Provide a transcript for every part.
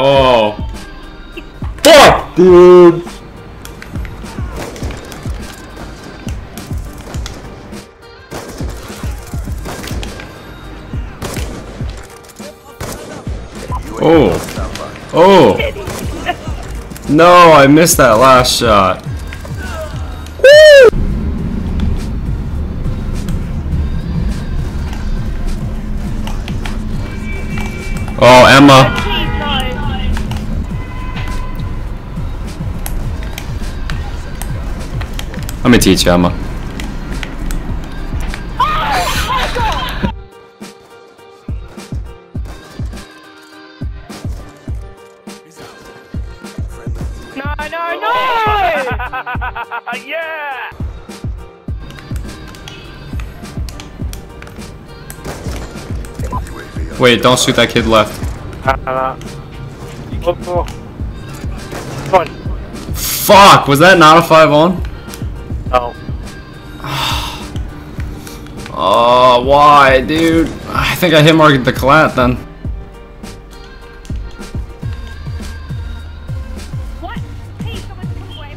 Oh. Fuck, dude. Oh. Oh. No, I missed that last shot. Oh, Emma. I'm gonna teach you, Emma. No, no, no! Yeah! Wait, don't shoot that kid left. Fuck, was that not a 5-on? No. Oh, why, dude? I think I hit marked the collat then. What? Hey, someone's come away.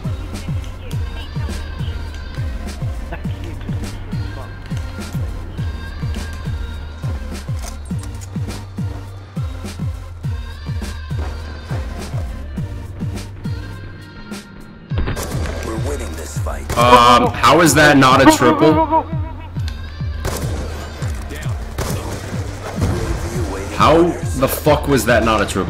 How is that not a triple? How the fuck was that not a triple?